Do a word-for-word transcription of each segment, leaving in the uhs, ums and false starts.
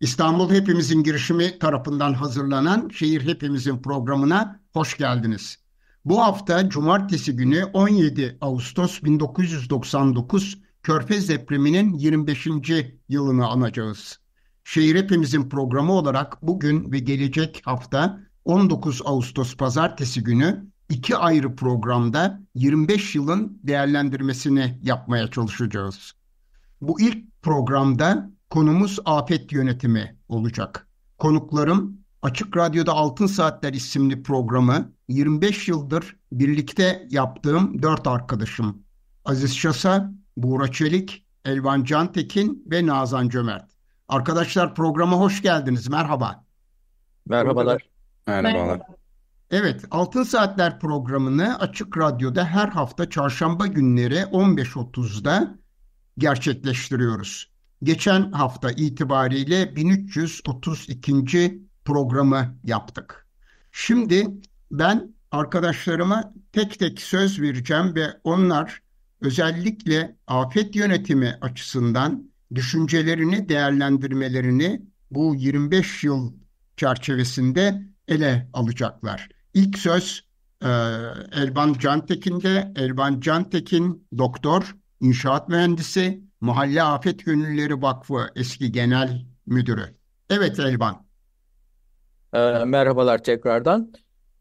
İstanbul Hepimizin Girişimi tarafından hazırlanan Şehir Hepimizin programına hoş geldiniz. Bu hafta Cumartesi günü on yedi Ağustos bin dokuz yüz doksan dokuz Körfez Depremi'nin yirmi beşinci yılını anacağız. Şehir Hepimizin programı olarak bugün ve gelecek hafta on dokuz Ağustos Pazartesi günü iki ayrı programda yirmi beş yılın değerlendirmesini yapmaya çalışacağız. Bu ilk programda konumuz afet yönetimi olacak. Konuklarım Açık Radyo'da Altın Saatler isimli programı yirmi beş yıldır birlikte yaptığım dört arkadaşım. Aziz Şasa, Buğra Çelik, Elvan Cantekin ve Nazan Cömert. Arkadaşlar programa hoş geldiniz. Merhaba. Merhabalar. Merhabalar. Evet, Altın Saatler programını Açık Radyo'da her hafta çarşamba günleri on beş otuzda gerçekleştiriyoruz. Geçen hafta itibariyle bin üç yüz otuz ikinci programı yaptık. Şimdi ben arkadaşlarıma tek tek söz vereceğim ve onlar özellikle afet yönetimi açısından düşüncelerini, değerlendirmelerini bu yirmi beş yıl çerçevesinde ele alacaklar. İlk söz e, Elvan Cantekin'de. Elvan Cantekin doktor, inşaat mühendisi, Mahalle Afet Gönüllüleri Vakfı eski genel müdürü. Evet Elvan. E, merhabalar tekrardan.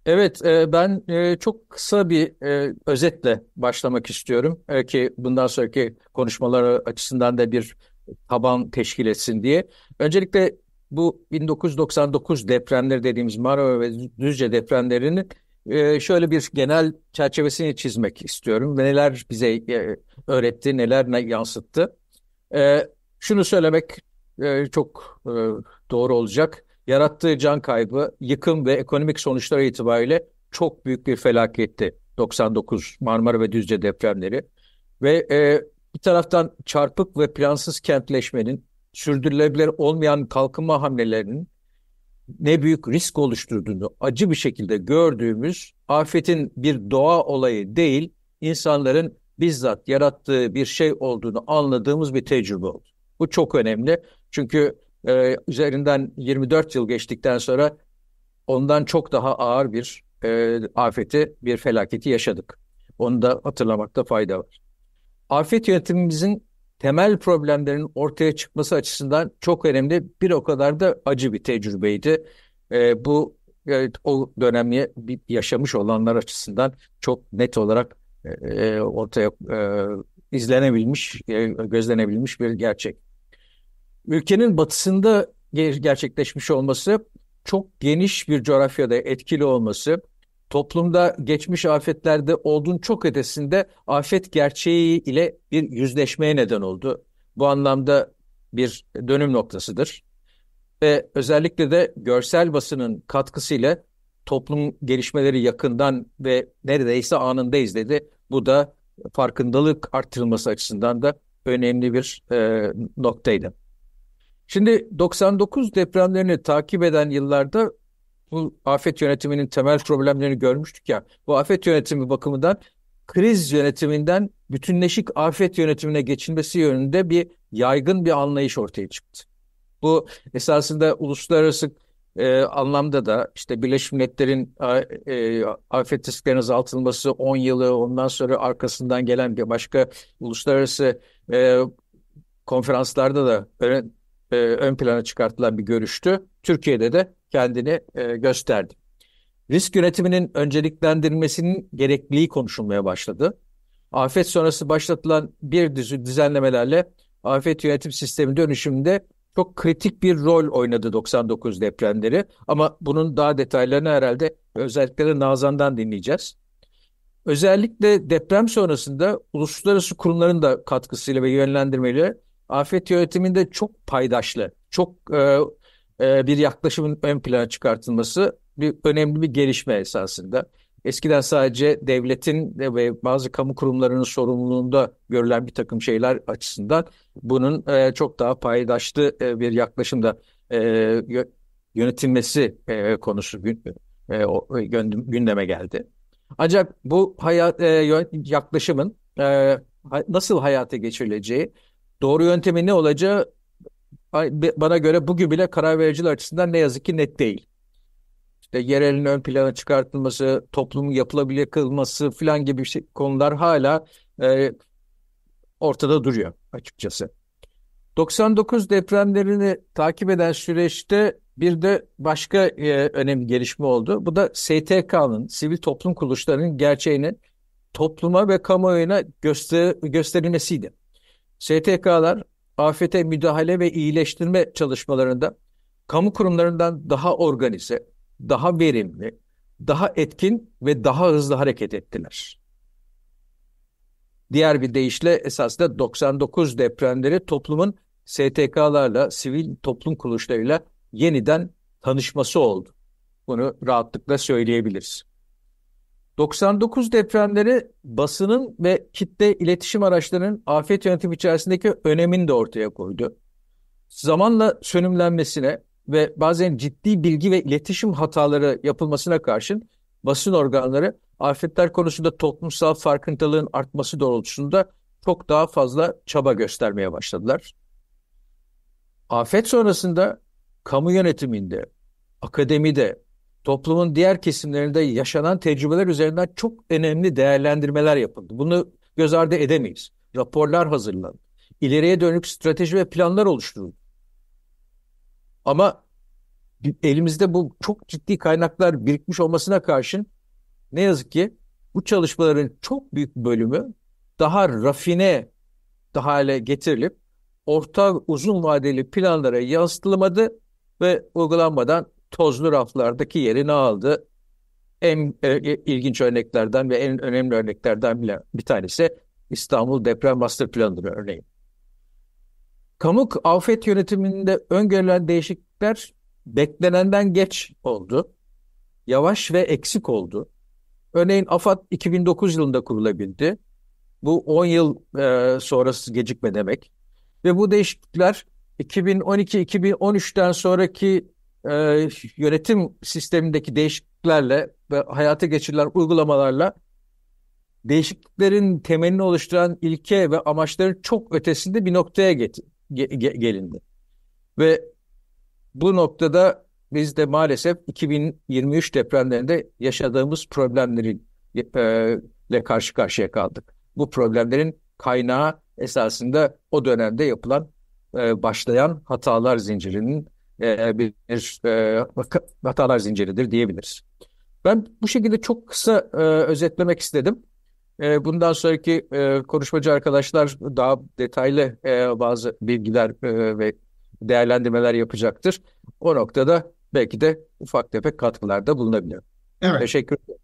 Evet e, ben e, çok kısa bir e, özetle başlamak istiyorum. E, ki bundan sonraki konuşmaları açısından da bir taban teşkil etsin diye. Öncelikle bu bin dokuz yüz doksan dokuz depremleri dediğimiz Marmara ve Düzce depremlerinin şöyle bir genel çerçevesini çizmek istiyorum. Ve neler bize öğretti, neler yansıttı. Şunu söylemek çok doğru olacak. Yarattığı can kaybı, yıkım ve ekonomik sonuçları itibariyle çok büyük bir felaketti. doksan dokuz Marmara ve Düzce depremleri. Ve bir taraftan çarpık ve plansız kentleşmenin, sürdürülebilir olmayan kalkınma hamlelerinin ne büyük risk oluşturduğunu acı bir şekilde gördüğümüz afetin bir doğa olayı değil, insanların bizzat yarattığı bir şey olduğunu anladığımız bir tecrübe oldu. Bu çok önemli çünkü e, üzerinden yirmi dört yıl geçtikten sonra ondan çok daha ağır bir e, afeti, bir felaketi yaşadık. Onu da hatırlamakta fayda var. Afet yönetimimizin temel problemlerin ortaya çıkması açısından çok önemli, bir o kadar da acı bir tecrübeydi. E, bu evet, o dönemi yaşamış olanlar açısından çok net olarak e, ortaya e, izlenebilmiş, e, gözlenebilmiş bir gerçek. Ülkenin batısında gerçekleşmiş olması, çok geniş bir coğrafyada etkili olması, toplumda geçmiş afetlerde olduğun çok ötesinde afet gerçeği ile bir yüzleşmeye neden oldu. Bu anlamda bir dönüm noktasıdır. Ve özellikle de görsel basının katkısıyla toplum gelişmeleri yakından ve neredeyse anında izledi. Bu da farkındalık arttırılması açısından da önemli bir e, noktaydı. Şimdi doksan dokuz depremlerini takip eden yıllarda bu afet yönetiminin temel problemlerini görmüştük ya, bu afet yönetimi bakımından kriz yönetiminden bütünleşik afet yönetimine geçilmesi yönünde bir yaygın bir anlayış ortaya çıktı. Bu esasında uluslararası e, anlamda da işte Birleşmiş Milletler'in e, afet risklerinin azaltılması on yılı, ondan sonra arkasından gelen bir başka uluslararası e, konferanslarda da ön, e, ön plana çıkartılan bir görüştü. Türkiye'de de kendini e, gösterdi. Risk yönetiminin önceliklendirilmesinin gerekliliği konuşulmaya başladı. Afet sonrası başlatılan bir dizi düzenlemelerle afet yönetim sistemi dönüşümünde çok kritik bir rol oynadı doksan dokuz depremleri. Ama bunun daha detaylarını herhalde özellikle de Nazan'dan dinleyeceğiz. Özellikle deprem sonrasında uluslararası kurumların da katkısıyla ve yönlendirmeyle afet yönetiminde çok paydaşlı, çok e, bir yaklaşımın ön plana çıkartılması bir önemli bir gelişme esasında. Eskiden sadece devletin ve bazı kamu kurumlarının sorumluluğunda görülen bir takım şeyler açısından bunun çok daha paydaşlı bir yaklaşımda yönetilmesi konusu gündeme geldi. Ancak bu hayat, yaklaşımın nasıl hayata geçirileceği, doğru yöntemi ne olacağı bana göre bugün bile karar vericiler açısından ne yazık ki net değil. İşte yerelin ön plana çıkartılması, toplumun yapılabilir kılması falan gibi şey, konular hala e, ortada duruyor açıkçası. doksan dokuz depremlerini takip eden süreçte bir de başka e, önemli gelişme oldu. Bu da S T K'nın, sivil toplum kuruluşlarının gerçeğinin topluma ve kamuoyuna göster- gösterilmesiydi. S T K'lar afete müdahale ve iyileştirme çalışmalarında kamu kurumlarından daha organize, daha verimli, daha etkin ve daha hızlı hareket ettiler. Diğer bir deyişle esasında doksan dokuz depremleri toplumun S T K'larla, sivil toplum kuruluşlarıyla yeniden tanışması oldu. Bunu rahatlıkla söyleyebiliriz. doksan dokuz depremleri basının ve kitle iletişim araçlarının afet yönetimi içerisindeki önemini de ortaya koydu. Zamanla sönümlenmesine ve bazen ciddi bilgi ve iletişim hataları yapılmasına karşın basın organları afetler konusunda toplumsal farkındalığın artması doğrultusunda çok daha fazla çaba göstermeye başladılar. Afet sonrasında kamu yönetiminde, akademide, toplumun diğer kesimlerinde yaşanan tecrübeler üzerinden çok önemli değerlendirmeler yapıldı. Bunu göz ardı edemeyiz. Raporlar hazırlandı. İleriye dönük strateji ve planlar oluşturuldu. Ama elimizde bu çok ciddi kaynaklar birikmiş olmasına karşın ne yazık ki bu çalışmaların çok büyük bölümü daha rafine hale getirilip ortak uzun vadeli planlara yansıtılmadı ve uygulanmadan tozlu raflardaki yerini aldı. En e, ilginç örneklerden ve en önemli örneklerden bile bir tanesi İstanbul Deprem Master Planı'dır örneğin. Kamu afet yönetiminde öngörülen değişiklikler beklenenden geç oldu. Yavaş ve eksik oldu. Örneğin AFAD iki bin dokuz yılında kurulabildi. Bu on yıl e, sonrası gecikme demek. Ve bu değişiklikler iki bin on iki iki bin on üçten sonraki e, yönetim sistemindeki değişikliklerle ve hayata geçirilen uygulamalarla değişikliklerin temelini oluşturan ilke ve amaçların çok ötesinde bir noktaya getirdi. gelindi. Ve bu noktada biz de maalesef iki bin yirmi üç depremlerinde yaşadığımız problemlerle karşı karşıya kaldık. Bu problemlerin kaynağı esasında o dönemde yapılan, başlayan hatalar zincirinin bir hatalar zinciridir diyebiliriz. Ben bu şekilde çok kısa özetlemek istedim. Bundan sonraki konuşmacı arkadaşlar daha detaylı bazı bilgiler ve değerlendirmeler yapacaktır. O noktada belki de ufak tefek katkılarda bulunabilir. Evet. Teşekkür ederim.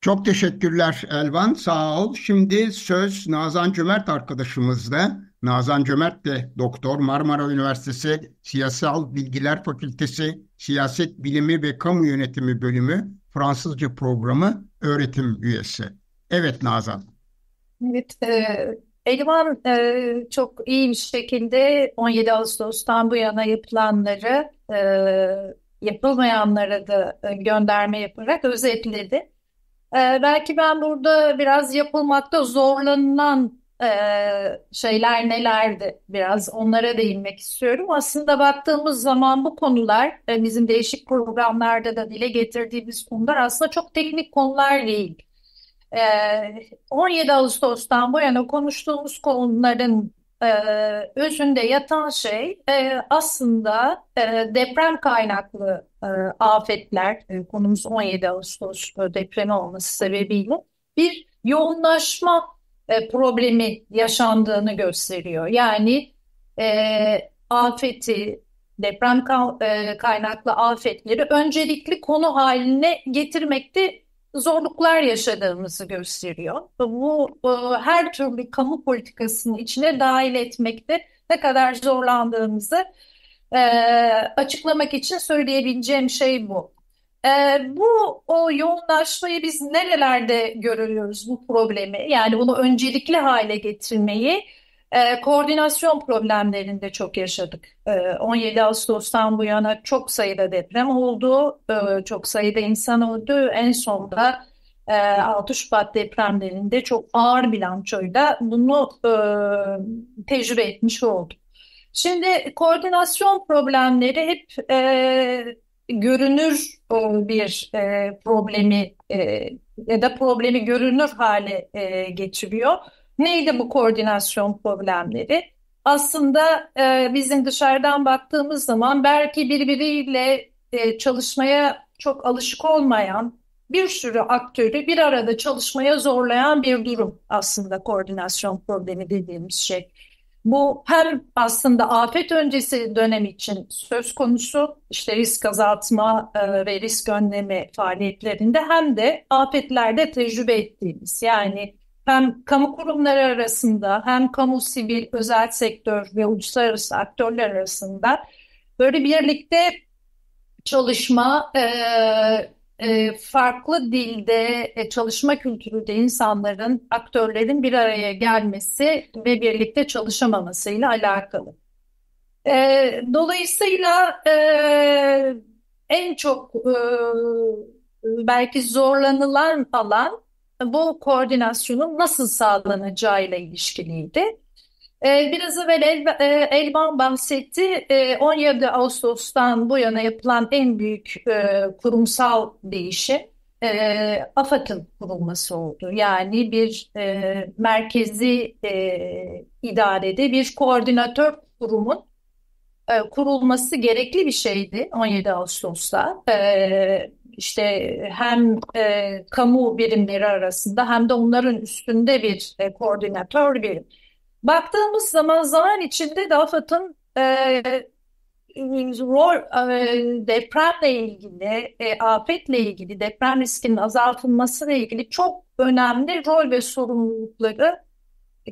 Çok teşekkürler Elvan. Sağ ol. Şimdi söz Nazan Cömert arkadaşımızda. Nazan Cömert de doktor, Marmara Üniversitesi Siyasal Bilgiler Fakültesi, Siyaset Bilimi ve Kamu Yönetimi Bölümü, Fransızca Programı öğretim üyesi. Evet Nazan. Evet, e, Elvan e, çok iyi bir şekilde on yedi Ağustos'tan bu yana yapılanları, e, yapılmayanlara da gönderme yaparak özetledi. E, belki ben burada biraz yapılmakta zorlanılan e, şeyler nelerdi, biraz onlara değinmek istiyorum. Aslında baktığımız zaman bu konular, e, bizim değişik programlarda da dile getirdiğimiz konular aslında çok teknik konular değil. on yedi Ağustos'tan bu yana konuştuğumuz konuların özünde yatan şey aslında deprem kaynaklı afetler, konumuz on yedi Ağustos depremi olması sebebiyle bir yoğunlaşma problemi yaşandığını gösteriyor. Yani afeti, deprem kaynaklı afetleri öncelikli konu haline getirmekte zorluklar yaşadığımızı gösteriyor. Bu her türlü kamu politikasının içine dahil etmekte ne kadar zorlandığımızı e, açıklamak için söyleyebileceğim şey bu. E, bu o yoğunlaşmayı biz nerelerde görüyoruz bu problemi? Yani bunu öncelikli hale getirmeyi e, koordinasyon problemlerinde çok yaşadık. E, on yedi Ağustos'tan bu yana çok sayıda deprem oldu, e, çok sayıda insan öldü. En son da e, altı Şubat depremlerinde çok ağır bilançoyla bunu e, tecrübe etmiş olduk. Şimdi koordinasyon problemleri hep e, görünür bir e, problemi e, ya da problemi görünür hale e, getiriyor. Neydi bu koordinasyon problemleri? Aslında e, bizim dışarıdan baktığımız zaman belki birbiriyle e, çalışmaya çok alışık olmayan bir sürü aktörü bir arada çalışmaya zorlayan bir durum aslında koordinasyon problemi dediğimiz şey. Bu hem aslında afet öncesi dönem için söz konusu işte risk azaltma ve risk önleme faaliyetlerinde hem de afetlerde tecrübe ettiğimiz yani hem kamu kurumları arasında hem kamu, sivil, özel sektör ve uluslararası aktörler arasında böyle birlikte çalışma, farklı dilde çalışma kültürü de insanların, aktörlerin bir araya gelmesi ve birlikte çalışamamasıyla alakalı. Dolayısıyla en çok belki zorlanılan alan bu koordinasyonun nasıl sağlanacağıyla ilişkiliydi. Biraz evvel Elvan bahsetti, on yedi Ağustos'tan bu yana yapılan en büyük kurumsal değişim AFAD'ın kurulması oldu. Yani bir merkezi idarede bir koordinatör kurumun kurulması gerekli bir şeydi on yedi Ağustos'ta. İşte hem kamu birimleri arasında hem de onların üstünde bir koordinatör birim. Baktığımız zaman zaman içinde de AFAD'ın e, rol e, depremle ilgili, e, afetle ilgili, deprem riskinin azaltılmasıyla ilgili çok önemli rol ve sorumlulukları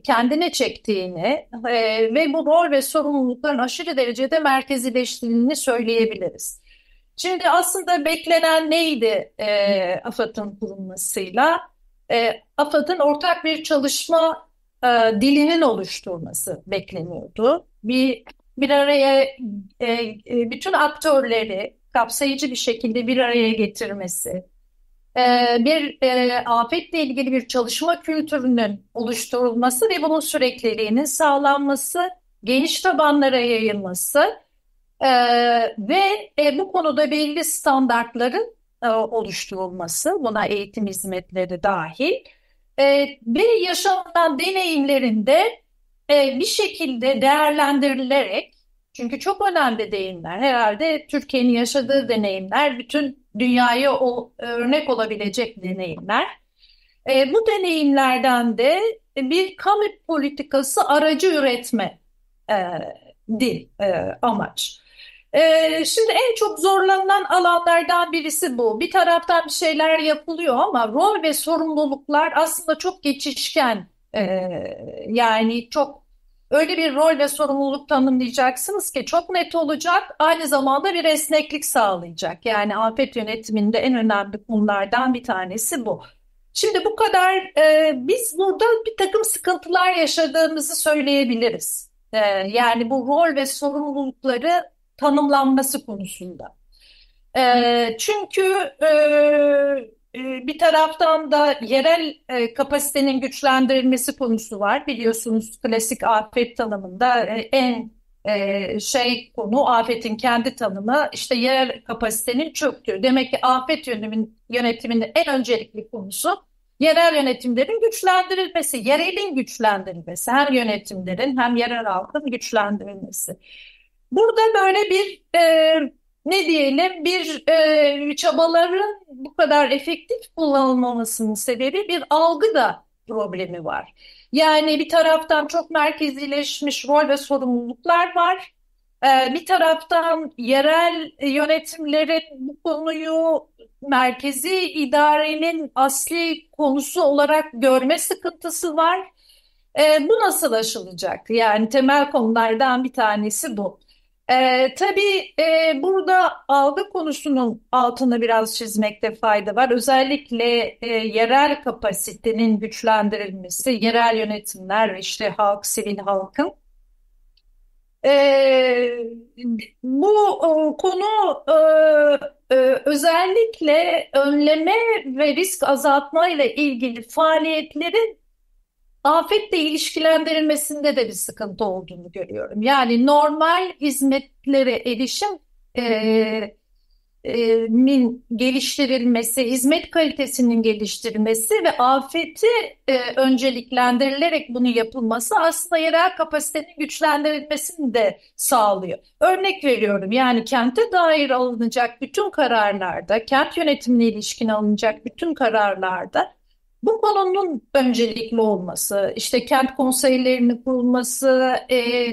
kendine çektiğini e, ve bu rol ve sorumlulukların aşırı derecede merkezileştiğini söyleyebiliriz. Şimdi aslında beklenen neydi e, AFAD'ın kurulmasıyla? E, AFAD'ın ortak bir çalışma E, dilinin oluşturması bekleniyordu. Bir bir araya e, e, bütün aktörleri kapsayıcı bir şekilde bir araya getirmesi, e, bir e, afetle ilgili bir çalışma kültürünün oluşturulması ve bunun sürekliliğinin sağlanması, geniş tabanlara yayılması e, ve e, bu konuda belli standartların e, oluşturulması, buna eğitim hizmetleri dahil. Ve yaşanan deneyimlerinde bir şekilde değerlendirilerek, çünkü çok önemli deneyimler, herhalde Türkiye'nin yaşadığı deneyimler, bütün dünyaya örnek olabilecek deneyimler. Bu deneyimlerden de bir kamu politikası aracı üretme dil amaç. Şimdi en çok zorlanılan alanlardan birisi bu. Bir taraftan bir şeyler yapılıyor ama rol ve sorumluluklar aslında çok geçişken. Yani çok öyle bir rol ve sorumluluk tanımlayacaksınız ki çok net olacak, aynı zamanda bir esneklik sağlayacak. Yani afet yönetiminde en önemli konulardan bir tanesi bu. Şimdi bu kadar biz burada bir takım sıkıntılar yaşadığımızı söyleyebiliriz. Yani bu rol ve sorumlulukları tanımlanması konusunda. E, çünkü e, e, bir taraftan da yerel e, kapasitenin güçlendirilmesi konusu var. Biliyorsunuz klasik afet tanımında e, en e, şey konu afetin kendi tanımı işte yerel kapasitenin çöktüğü. Demek ki afet yönetimin, yönetiminin en öncelikli konusu yerel yönetimlerin güçlendirilmesi, yerelin güçlendirilmesi, hem yönetimlerin hem yerel halkın güçlendirilmesi. Burada böyle bir e, ne diyelim bir e, çabaların bu kadar efektif kullanılmamasının sebebi bir algı da problemi var. Yani bir taraftan çok merkezileşmiş rol ve sorumluluklar var. E, bir taraftan yerel yönetimlerin bu konuyu merkezi idarenin asli konusu olarak görme sıkıntısı var. E, bu nasıl aşılacak? Yani temel konulardan bir tanesi bu. Ee, tabii e, burada algı konusunun altını biraz çizmekte fayda var. Özellikle e, yerel kapasitenin güçlendirilmesi, yerel yönetimler, işte halk, sivil halkın. E, bu o, konu e, e, özellikle önleme ve risk azaltma ile ilgili faaliyetlerin afetle ilişkilendirilmesinde de bir sıkıntı olduğunu görüyorum. Yani normal hizmetlere erişim e, e, min geliştirilmesi, hizmet kalitesinin geliştirilmesi ve afeti e, önceliklendirilerek bunun yapılması aslında yerel kapasitenin güçlendirilmesini de sağlıyor. Örnek veriyorum, yani kente dair alınacak bütün kararlarda, kent yönetimine ilişkin alınacak bütün kararlarda bu konunun öncelikli olması, işte kent konseylerinin kurulması, e,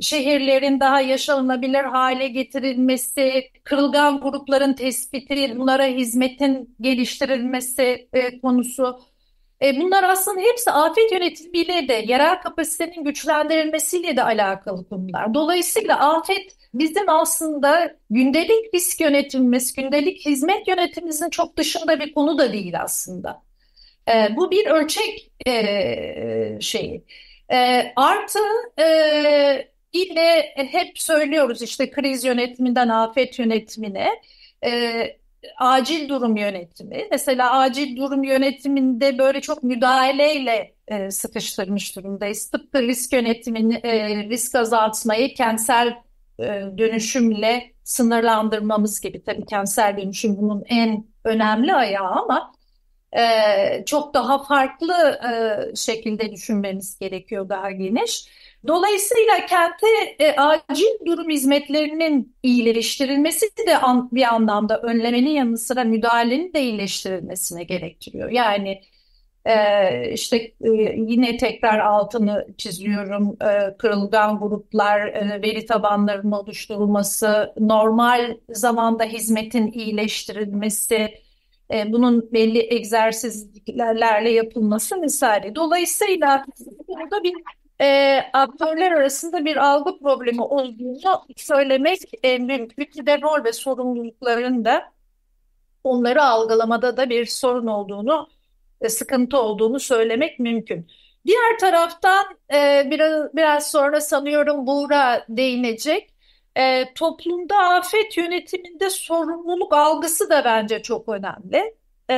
şehirlerin daha yaşanılabilir hale getirilmesi, kırılgan grupların tespiti, bunlara hizmetin geliştirilmesi e, konusu. E, bunlar aslında hepsi afet yönetimiyle de, yerel kapasitenin güçlendirilmesiyle de alakalı konular. Dolayısıyla afet bizim aslında gündelik risk yönetimimiz, gündelik hizmet yönetimimizin çok dışında bir konu da değil aslında. E, bu bir ölçek e, şeyi. E, artı e, yine hep söylüyoruz, işte kriz yönetiminden afet yönetimine, e, acil durum yönetimi. Mesela acil durum yönetiminde böyle çok müdahaleyle e, sıkıştırmış durumdayız. Tıpkı risk yönetimini, e, risk azaltmayı kentsel e, dönüşümle sınırlandırmamız gibi. Tabii kentsel dönüşüm bunun en önemli ayağı ama Ee, çok daha farklı e, şekilde düşünmemiz gerekiyor, daha geniş. Dolayısıyla kente e, acil durum hizmetlerinin iyileştirilmesi de an, bir anlamda önlemenin yanı sıra müdahalenin de iyileştirilmesine gerektiriyor. Yani e, işte e, yine tekrar altını çiziyorum, e, kırılgan gruplar, e, veri tabanlarının oluşturulması, normal zamanda hizmetin iyileştirilmesi, bunun belli egzersizlerle yapılması vesaire. Dolayısıyla burada bir e, aktörler arasında bir algı problemi olduğunu söylemek e, mümkün. De rol ve sorumlulukların da onları algılamada da bir sorun olduğunu, e, sıkıntı olduğunu söylemek mümkün. Diğer taraftan e, biraz, biraz sonra sanıyorum Buğra değinecek. E, toplumda afet yönetiminde sorumluluk algısı da bence çok önemli. E,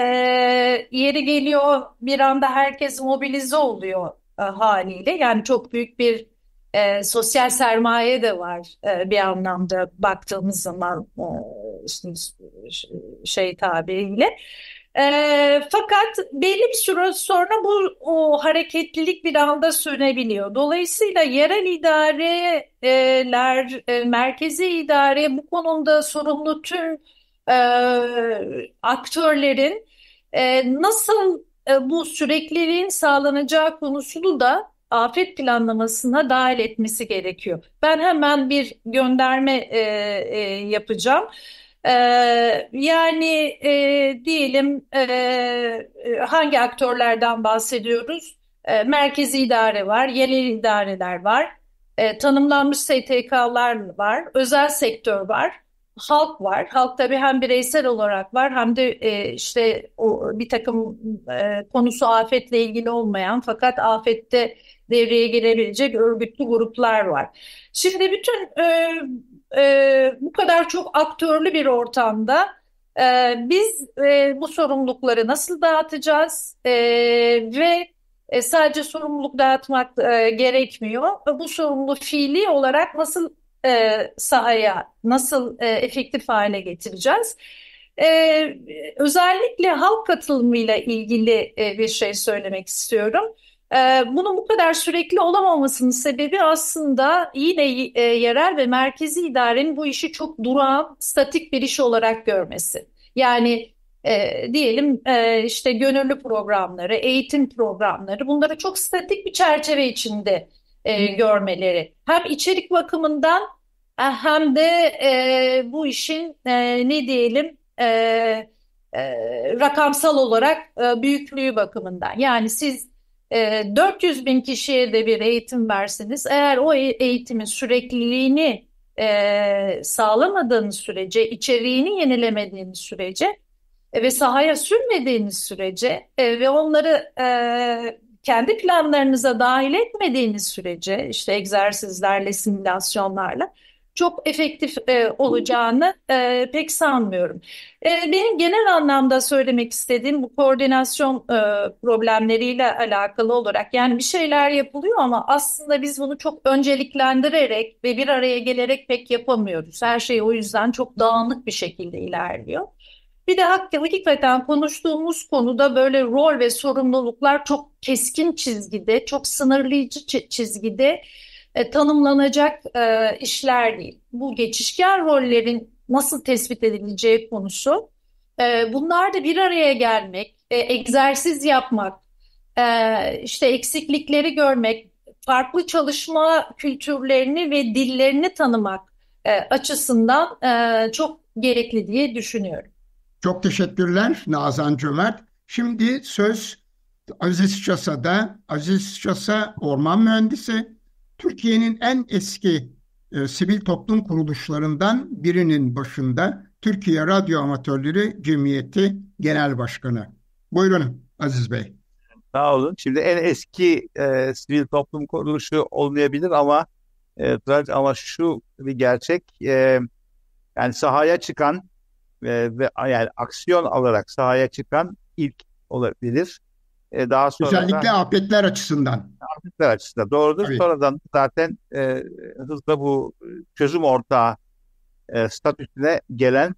yeri geliyor bir anda herkes mobilize oluyor e, haliyle. Yani çok büyük bir e, sosyal sermaye de var e, bir anlamda baktığımız zaman e, işte, şey tabiriyle. E, fakat belli bir süre sonra bu o hareketlilik bir anda sürebiliyor. Dolayısıyla yerel idareler, e, merkezi idare, bu konuda sorumlu tüm e, aktörlerin e, nasıl e, bu sürekliliğin sağlanacağı konusunu da afet planlamasına dahil etmesi gerekiyor. Ben hemen bir gönderme e, e, yapacağım. Ee, yani e, diyelim e, hangi aktörlerden bahsediyoruz? E, merkezi idare var, yerel idareler var, e, tanımlanmış S T K'lar var, özel sektör var, halk var. Halk tabii hem bireysel olarak var hem de e, işte o, bir takım e, konusu afetle ilgili olmayan fakat afette devreye girebilecek örgütlü gruplar var. Şimdi bütün e, Ee, bu kadar çok aktörlü bir ortamda e, biz e, bu sorumlulukları nasıl dağıtacağız e, ve e, sadece sorumluluk dağıtmak e, gerekmiyor. Bu sorumluluğu fiili olarak nasıl e, sahaya, nasıl e, efektif hale getireceğiz? E, özellikle halk katılımıyla ilgili e, bir şey söylemek istiyorum. Bunun bu kadar sürekli olamamasının sebebi aslında yine yerel ve merkezi idarenin bu işi çok durağan, statik bir iş olarak görmesi. Yani e, diyelim e, işte gönüllü programları, eğitim programları, bunları çok statik bir çerçeve içinde e, görmeleri. Hem içerik bakımından hem de e, bu işin e, ne diyelim... E, e, rakamsal olarak e, büyüklüğü bakımından. Yani siz dört yüz bin kişiye de bir eğitim versiniz. Eğer o eğitimin sürekliliğini e, sağlamadığınız sürece, içeriğini yenilemediğiniz sürece e, ve sahaya sürmediğiniz sürece e, ve onları e, kendi planlarınıza dahil etmediğiniz sürece, işte egzersizlerle, simülasyonlarla çok efektif e, olacağını e, pek sanmıyorum. E, benim genel anlamda söylemek istediğim bu koordinasyon e, problemleriyle alakalı olarak, yani bir şeyler yapılıyor ama aslında biz bunu çok önceliklendirerek ve bir araya gelerek pek yapamıyoruz. Her şey o yüzden çok dağınık bir şekilde ilerliyor. Bir de hakikaten konuştuğumuz konuda böyle rol ve sorumluluklar çok keskin çizgide, çok sınırlayıcı çizgide e, tanımlanacak e, işler değil. Bu geçişken rollerin nasıl tespit edileceği konusu. E, bunlar da bir araya gelmek, e, egzersiz yapmak, e, işte eksiklikleri görmek, farklı çalışma kültürlerini ve dillerini tanımak e, açısından e, çok gerekli diye düşünüyorum. Çok teşekkürler Nazan Cömert. Şimdi söz Aziz Şasa'da. Aziz Şasa orman mühendisi. Türkiye'nin en eski e, sivil toplum kuruluşlarından birinin başında, Türkiye Radyo Amatörleri Cemiyeti Genel Başkanı. Buyurun Aziz Bey. Sağ olun. Şimdi en eski e, sivil toplum kuruluşu olmayabilir ama e, ama şu bir gerçek. E, yani sahaya çıkan Ve, ve yani aksiyon alarak sahaya çıkan ilk olabilir. Ee, daha sonra özellikle afetler açısından. Afetler açısından doğrudur. Tabii. Sonradan zaten e, hızla bu çözüm ortağı e, statüsüne gelen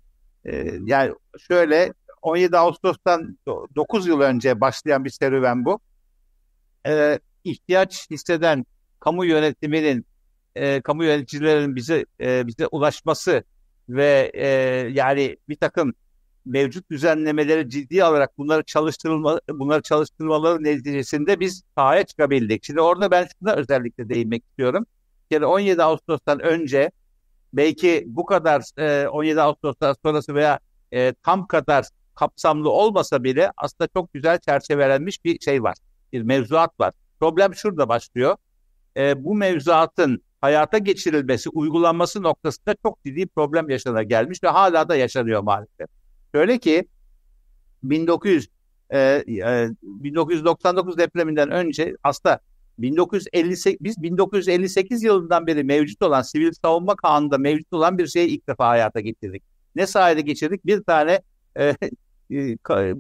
e, yani şöyle on yedi Ağustos'tan dokuz yıl önce başlayan bir serüven bu. E, ihtiyaç hisseden kamu yönetiminin, e, kamu yöneticilerinin bize e, bize ulaşması ve e, yani bir takım mevcut düzenlemeleri ciddi alarak bunları çalıştırılma, bunları çalıştırmaları neticesinde biz sahaya çıkabildik. Şimdi orada ben şuna özellikle değinmek istiyorum. Yani on yedi Ağustos'tan önce belki bu kadar e, on yedi Ağustos'tan sonrası veya e, tam kadar kapsamlı olmasa bile aslında çok güzel çerçevelenmiş bir şey var. Bir mevzuat var. Problem şurada başlıyor. E, bu mevzuatın hayata geçirilmesi, uygulanması noktasında çok ciddi problem yaşana gelmiş ve hala da yaşanıyor maalesef. Şöyle ki bin dokuz yüz doksan dokuz depreminden önce aslında bin dokuz yüz elli sekiz biz bin dokuz yüz elli sekiz yılından beri mevcut olan sivil savunma kanununda mevcut olan bir şeyi ilk defa hayata getirdik. Ne sayede geçirdik? Bir tane e, e,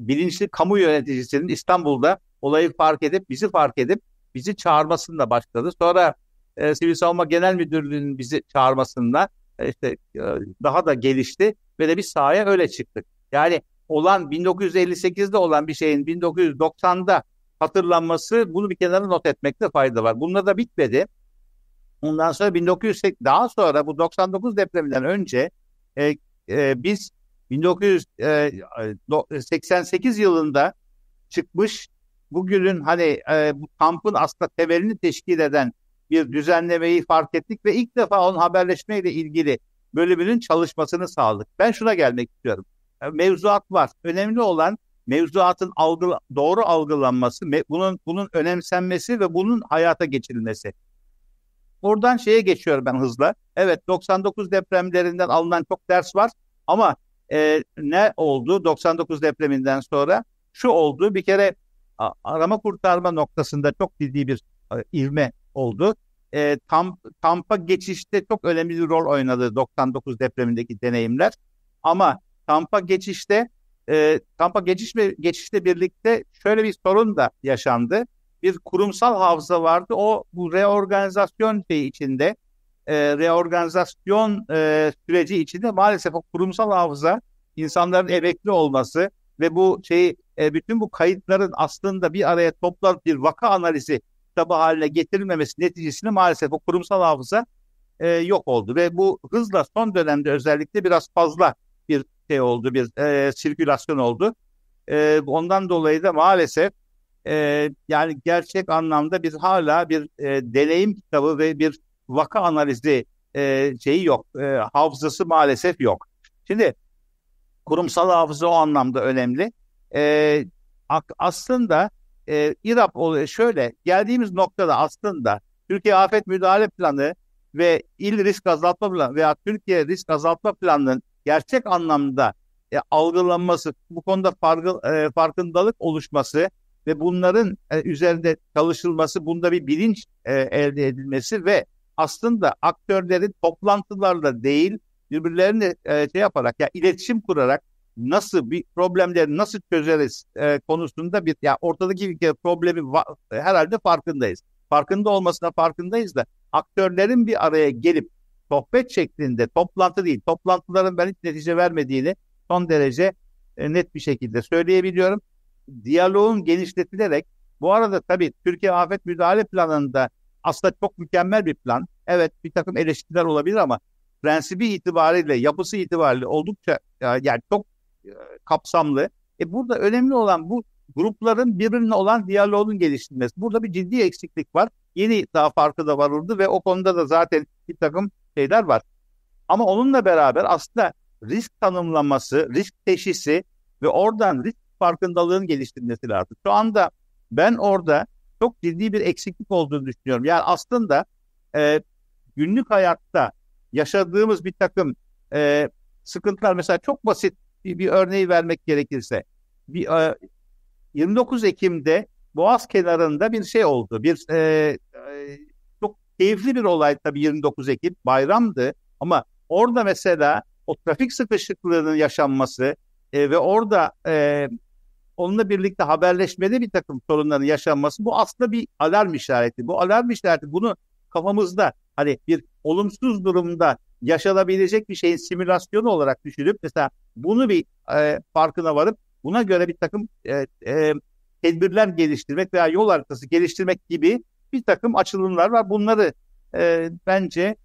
bilinçli kamu yöneticisinin İstanbul'da olayı fark edip bizi fark edip bizi çağırmasıyla başladı. Sonra E, Sivil Savunma Genel Müdürlüğü'nün bizi çağırmasında e, işte e, daha da gelişti ve de biz sahaya öyle çıktık. Yani olan bin dokuz yüz elli sekizde olan bir şeyin bin dokuz yüz doksanda hatırlanması, bunu bir kenara not etmekte fayda var. Bununla da bitmedi. Ondan sonra bin dokuz yüz seksen daha sonra bu doksan dokuz depreminden önce e, e, biz bin dokuz yüz seksen sekiz yılında çıkmış bugünün hani e, bu kampın aslında temelini teşkil eden bir düzenlemeyi fark ettik ve ilk defa onun haberleşmeyle ilgili bölümünün çalışmasını sağladık. Ben şuna gelmek istiyorum. Mevzuat var. Önemli olan mevzuatın algı, doğru algılanması, bunun bunun önemsenmesi ve bunun hayata geçirilmesi. Buradan şeye geçiyorum ben hızla. Evet, doksan dokuz depremlerinden alınan çok ders var ama e, ne oldu doksan dokuz depreminden sonra? Şu oldu, bir kere arama kurtarma noktasında çok ciddi bir ivme oldu. E, tam, kampa geçişte çok önemli bir rol oynadı doksan dokuz depremindeki deneyimler. Ama kampa geçişte e, kampa geçiş ve geçişle birlikte şöyle bir sorun da yaşandı. Bir kurumsal hafıza vardı. O bu reorganizasyon şeyi içinde e, reorganizasyon e, süreci içinde maalesef o kurumsal hafıza, insanların emekli olması ve bu şeyi e, bütün bu kayıtların aslında bir araya toplanıp bir vaka analizi kitabı haline getirilmemesi neticesinde maalesef o kurumsal hafıza e, yok oldu. Ve bu hızla son dönemde özellikle biraz fazla bir şey oldu, bir e, sirkülasyon oldu. E, ondan dolayı da maalesef e, yani gerçek anlamda bir hala bir e, deneyim kitabı ve bir vaka analizi e, şeyi yok. E, hafızası maalesef yok. Şimdi kurumsal hafıza o anlamda önemli. E, aslında E, İRAP oluyor. Şöyle geldiğimiz noktada aslında Türkiye Afet Müdahale Planı ve İl Risk Azaltma Planı veya Türkiye Risk Azaltma Planı'nın gerçek anlamda e, algılanması, bu konuda farkı, e, farkındalık oluşması ve bunların e, üzerinde çalışılması, bunda bir bilinç e, elde edilmesi ve aslında aktörlerin toplantılarla değil, birbirlerini e, şey yaparak, ya iletişim kurarak nasıl bir problemleri nasıl çözeriz e, konusunda bir, ya ortadaki bir problemi va- herhalde farkındayız. Farkında olmasına farkındayız da aktörlerin bir araya gelip sohbet şeklinde, toplantı değil, toplantıların ben hiç netice vermediğini son derece e, net bir şekilde söyleyebiliyorum. Diyaloğun genişletilerek, bu arada tabii Türkiye Afet Müdahale Planı'nda aslında çok mükemmel bir plan. Evet, bir takım eleştiriler olabilir ama prensibi itibariyle, yapısı itibariyle oldukça yani çok e, kapsamlı. E burada önemli olan bu grupların birbirine olan diyaloğunun geliştirilmesi. Burada bir ciddi eksiklik var. Yeni daha farkı da varıldı ve o konuda da zaten bir takım şeyler var. Ama onunla beraber aslında risk tanımlaması, risk teşhisi ve oradan risk farkındalığının geliştirilmesi lazım. Şu anda ben orada çok ciddi bir eksiklik olduğunu düşünüyorum. Yani aslında e, günlük hayatta yaşadığımız bir takım e, sıkıntılar, mesela çok basit bir, bir örneği vermek gerekirse, bir, e, yirmi dokuz Ekim'de Boğaz kenarında bir şey oldu. Bir e, e, çok keyifli bir olay tabii, yirmi dokuz Ekim bayramdı ama orada mesela o trafik sıkışıklığının yaşanması e, ve orada e, onunla birlikte haberleşmede bir takım sorunların yaşanması, bu aslında bir alarm işareti. Bu alarm işareti, bunu kafamızda hani bir olumsuz durumda yaşanabilecek bir şeyin simülasyonu olarak düşünüp mesela bunu bir e, farkına varıp buna göre bir takım e, e, tedbirler geliştirmek veya yol haritası geliştirmek gibi bir takım açılımlar var. Bunları e, bence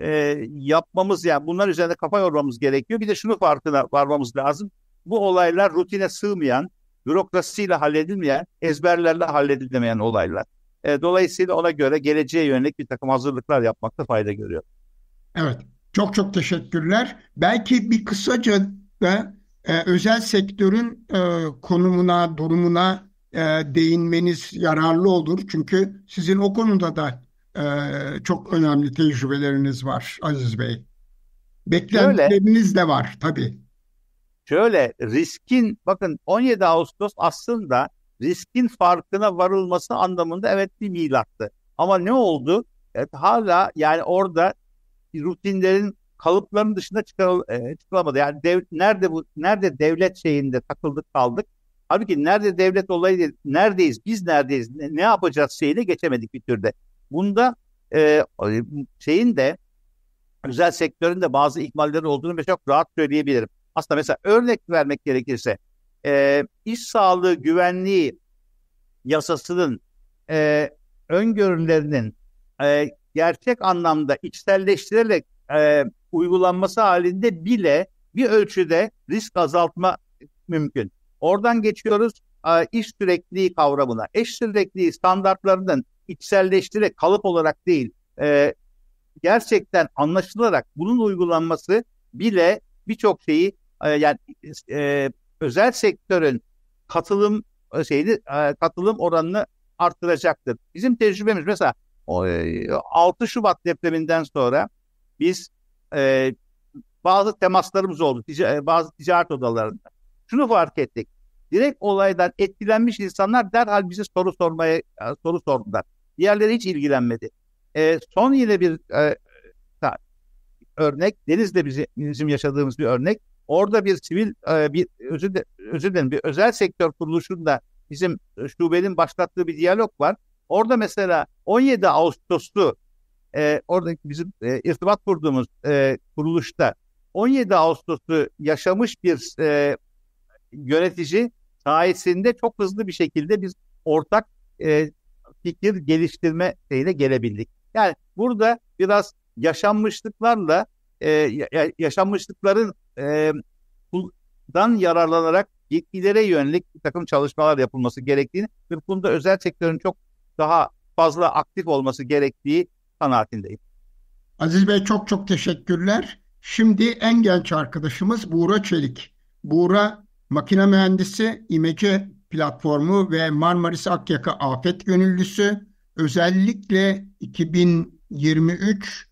e, yapmamız, yani bunlar üzerine kafa yormamız gerekiyor. Bir de şunu farkına varmamız lazım. Bu olaylar rutine sığmayan, bürokrasiyle halledilmeyen, ezberlerle halledilemeyen olaylar. E, dolayısıyla ona göre geleceğe yönelik bir takım hazırlıklar yapmakta fayda görüyorum. Evet, çok çok teşekkürler. Belki bir kısaca da e, özel sektörün e, konumuna, durumuna e, değinmeniz yararlı olur. Çünkü sizin o konuda da e, çok önemli tecrübeleriniz var Aziz Bey. Beklentileriniz de var tabii. Şöyle, riskin, bakın on yedi Ağustos aslında riskin farkına varılması anlamında evet bir milattı. Ama ne oldu? Evet, hala yani orada rutinlerin, kalıpların dışında çıkarıl, e, çıkılamadı. Yani dev, nerede bu nerede devlet şeyinde takıldık kaldık. Halbuki nerede devlet olayı değil, neredeyiz, biz neredeyiz, ne, ne yapacağız şeyine geçemedik bir türde. Bunda e, şeyin de, özel sektörün de bazı ihmalleri olduğunu ben çok rahat söyleyebilirim. Aslında mesela örnek vermek gerekirse e, iş sağlığı güvenliği yasasının e, öngörülerinin e, gerçek anlamda içselleştirerek e, uygulanması halinde bile bir ölçüde risk azaltma mümkün. Oradan geçiyoruz e, iş sürekliliği kavramına. İş sürekliliği standartlarının içselleştirerek, kalıp olarak değil, e, gerçekten anlaşılarak bunun uygulanması bile birçok şeyi e, yani e, özel sektörün katılım şeyini e, katılım oranını artıracaktır. Bizim tecrübemiz mesela altı Şubat depreminden sonra biz e, bazı temaslarımız oldu tic- bazı ticaret odalarında. Şunu fark ettik. Direkt olaydan etkilenmiş insanlar derhal bize soru sormaya e, soru sordular. Diğerleri hiç ilgilenmedi. E, son yine bir e, örnek, Deniz'de bizim, bizim yaşadığımız bir örnek. Orada bir sivil e, bir özür, de, özür dilerim bir özel sektör kuruluşunda bizim şubenin başlattığı bir diyalog var. Orada mesela on yedi Ağustos'tu e, oradaki bizim e, irtibat kurduğumuz e, kuruluşta on yedi Ağustos'u yaşamış bir e, yönetici sayesinde çok hızlı bir şekilde biz ortak e, fikir geliştirme şeyine gelebildik. Yani burada biraz yaşanmışlıklarla e, yaşanmışlıkların e, dan yararlanarak yetkilere yönelik bir takım çalışmalar yapılması gerektiğini ve bu konuda özel sektörün çok daha fazla aktif olması gerektiği kanaatindeyim. Aziz Bey, çok çok teşekkürler. Şimdi en genç arkadaşımız Buğra Çelik. Buğra makine mühendisi, İmece platformu ve Marmaris Akyaka afet gönüllüsü. Özellikle iki bin yirmi üç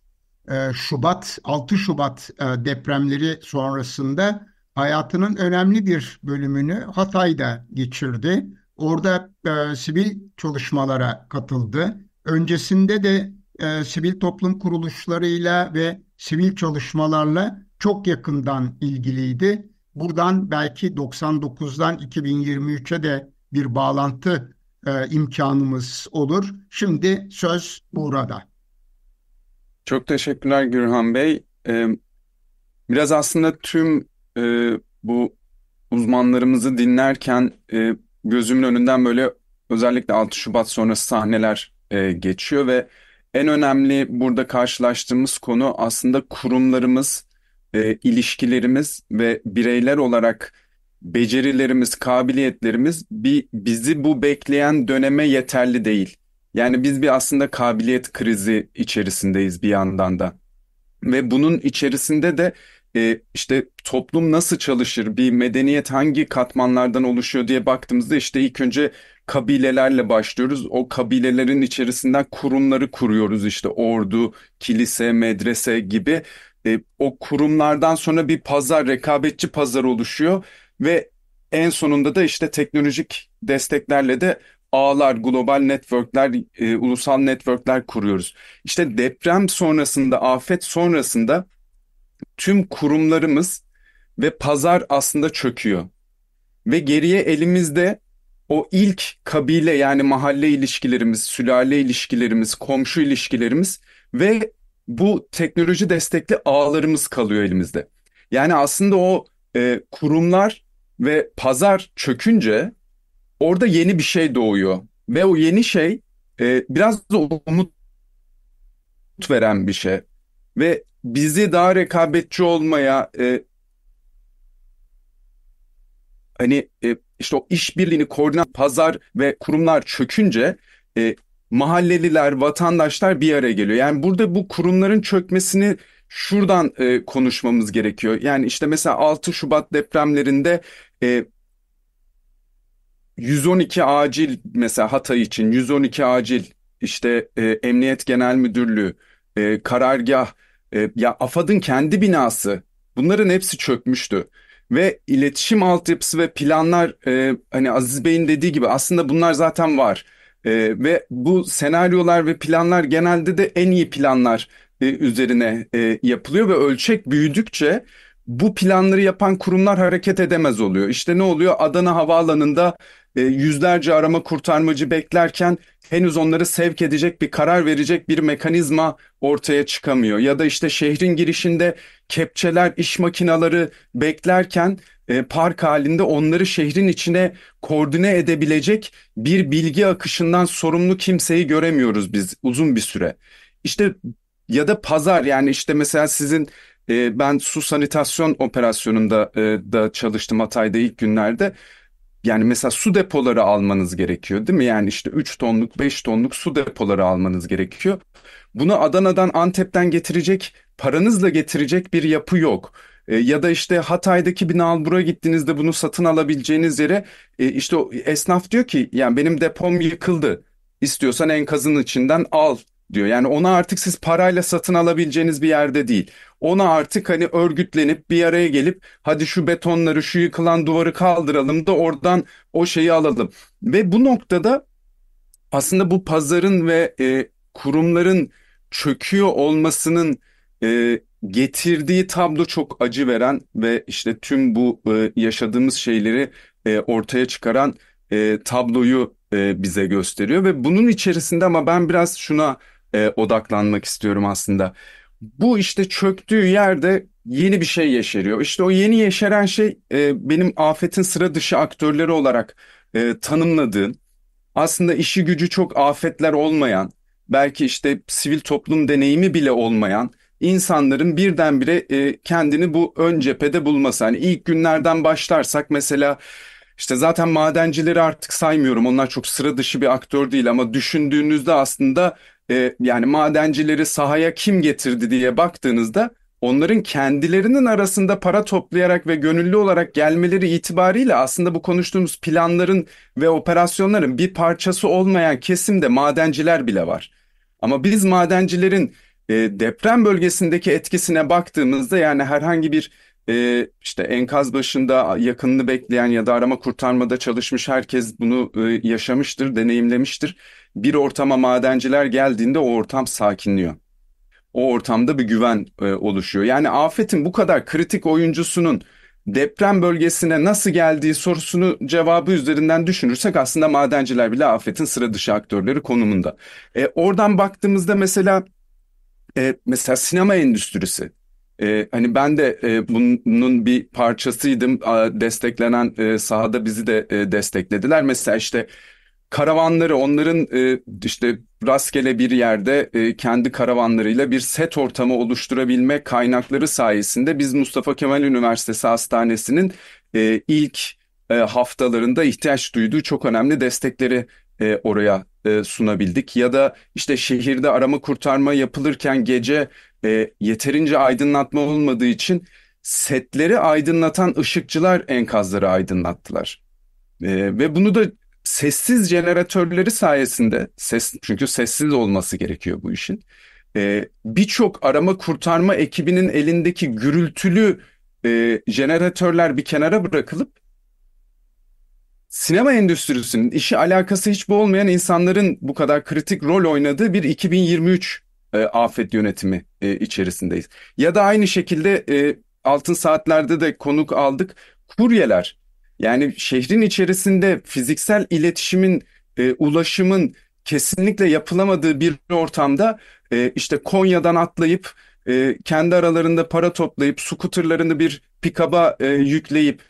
Şubat, altı Şubat depremleri sonrasında hayatının önemli bir bölümünü Hatay'da geçirdi. Orada e, sivil çalışmalara katıldı. Öncesinde de e, sivil toplum kuruluşlarıyla ve sivil çalışmalarla çok yakından ilgiliydi. Buradan belki doksan dokuzdan iki bin yirmi üçe de bir bağlantı e, imkanımız olur. Şimdi söz Buğra'da. Çok teşekkürler Gürhan Bey. Ee, biraz aslında tüm e, bu uzmanlarımızı dinlerken e, gözümün önünden böyle özellikle altı Şubat sonrası sahneler e, geçiyor ve en önemli burada karşılaştığımız konu aslında kurumlarımız, e, ilişkilerimiz ve bireyler olarak becerilerimiz, kabiliyetlerimiz bir, bizi bu bekleyen döneme yeterli değil. Yani biz bir aslında kabiliyet krizi içerisindeyiz bir yandan da. Ve bunun içerisinde de e, işte toplum nasıl çalışır, bir medeniyet hangi katmanlardan oluşuyor diye baktığımızda işte ilk önce kabilelerle başlıyoruz. O kabilelerin içerisinden kurumları kuruyoruz, işte ordu, kilise, medrese gibi. E, o kurumlardan sonra bir pazar, rekabetçi pazar oluşuyor ve en sonunda da işte teknolojik desteklerle de ağlar, global networkler, e, ulusal networkler kuruyoruz. İşte deprem sonrasında, afet sonrasında tüm kurumlarımız ve pazar aslında çöküyor. Ve geriye elimizde o ilk kabile, yani mahalle ilişkilerimiz, sülale ilişkilerimiz, komşu ilişkilerimiz ve bu teknoloji destekli ağlarımız kalıyor elimizde. Yani aslında o e, kurumlar ve pazar çökünce orada yeni bir şey doğuyor ve o yeni şey e, biraz da umut veren bir şey ve bizi daha rekabetçi olmaya e, hani e, işte o işbirliğini koordinat pazar ve kurumlar çökünce e, mahalleliler, vatandaşlar bir araya geliyor. Yani burada bu kurumların çökmesini şuradan e, konuşmamız gerekiyor. Yani işte mesela altı Şubat depremlerinde e, yüz on iki acil, mesela Hatay için yüz on iki acil, işte e, Emniyet Genel Müdürlüğü, e, karargah, e, ya AFAD'ın kendi binası, bunların hepsi çökmüştü. Ve iletişim altyapısı ve planlar, e, hani Aziz Bey'in dediği gibi aslında bunlar zaten var. E, ve bu senaryolar ve planlar genelde de en iyi planlar e, üzerine e, yapılıyor ve ölçek büyüdükçe bu planları yapan kurumlar hareket edemez oluyor. İşte ne oluyor? Adana Havaalanı'nda e, yüzlerce arama kurtarmacı beklerken henüz onları sevk edecek, bir karar verecek bir mekanizma ortaya çıkamıyor. Ya da işte şehrin girişinde kepçeler, iş makineleri beklerken e, park halinde onları şehrin içine koordine edebilecek bir bilgi akışından sorumlu kimseyi göremiyoruz biz uzun bir süre. İşte ya da pazar, yani işte mesela sizin ben su sanitasyon operasyonunda da çalıştım Hatay'da ilk günlerde. Yani mesela su depoları almanız gerekiyor değil mi? Yani işte üç tonluk beş tonluk su depoları almanız gerekiyor. Bunu Adana'dan, Antep'ten getirecek, paranızla getirecek bir yapı yok. Ya da işte Hatay'daki bir nalbura gittiğinizde bunu satın alabileceğiniz yere işte esnaf diyor ki yani benim depom yıkıldı, İstiyorsan enkazın içinden al diyor. Yani ona artık siz parayla satın alabileceğiniz bir yerde değil. Ona artık hani örgütlenip bir araya gelip hadi şu betonları, şu yıkılan duvarı kaldıralım da oradan o şeyi alalım. Ve bu noktada aslında bu pazarın ve e, kurumların çöküyor olmasının e, getirdiği tablo çok acı veren ve işte tüm bu e, yaşadığımız şeyleri e, ortaya çıkaran e, tabloyu e, bize gösteriyor. Ve bunun içerisinde ama ben biraz şuna E, odaklanmak istiyorum aslında. Bu işte çöktüğü yerde yeni bir şey yeşeriyor. İşte o yeni yeşeren şey e, benim afetin sıra dışı aktörleri olarak e, tanımladığım, aslında işi gücü çok afetler olmayan, belki işte sivil toplum deneyimi bile olmayan insanların birdenbire e, kendini bu ön cephede bulması. Hani ilk günlerden başlarsak mesela işte zaten madencileri artık saymıyorum. Onlar çok sıra dışı bir aktör değil ama düşündüğünüzde aslında yani madencileri sahaya kim getirdi diye baktığınızda onların kendilerinin arasında para toplayarak ve gönüllü olarak gelmeleri itibariyle aslında bu konuştuğumuz planların ve operasyonların bir parçası olmayan kesimde madenciler bile var. Ama biz madencilerin deprem bölgesindeki etkisine baktığımızda yani herhangi bir e, işte enkaz başında yakınını bekleyen ya da arama kurtarmada çalışmış herkes bunu e, yaşamıştır, deneyimlemiştir. Bir ortama madenciler geldiğinde o ortam sakinliyor. O ortamda bir güven e, oluşuyor. Yani afetin bu kadar kritik oyuncusunun deprem bölgesine nasıl geldiği sorusunu cevabı üzerinden düşünürsek aslında madenciler bile afetin sıra dışı aktörleri konumunda. E, oradan baktığımızda mesela e, mesela sinema endüstrisi. E, hani ben de e, bunun bir parçasıydım. A, desteklenen e, sahada bizi de e, desteklediler. Mesela işte karavanları, onların e, işte rastgele bir yerde e, kendi karavanlarıyla bir set ortamı oluşturabilme kaynakları sayesinde biz Mustafa Kemal Üniversitesi Hastanesi'nin e, ilk e, haftalarında ihtiyaç duyduğu çok önemli destekleri e, oraya e, sunabildik. Ya da işte şehirde arama kurtarma yapılırken gece e, yeterince aydınlatma olmadığı için setleri aydınlatan ışıkçılar enkazları aydınlattılar. E, ve bunu da sessiz jeneratörleri sayesinde, ses, çünkü sessiz olması gerekiyor bu işin, ee, birçok arama kurtarma ekibinin elindeki gürültülü e, jeneratörler bir kenara bırakılıp sinema endüstrisinin işi alakası hiç bu olmayan insanların bu kadar kritik rol oynadığı bir iki bin yirmi üç e, afet yönetimi e, içerisindeyiz. Ya da aynı şekilde e, Altın Saatler'de de konuk aldık, kuryeler. Yani şehrin içerisinde fiziksel iletişimin, e, ulaşımın kesinlikle yapılamadığı bir ortamda e, işte Konya'dan atlayıp e, kendi aralarında para toplayıp skuterlarını bir pikaba e, yükleyip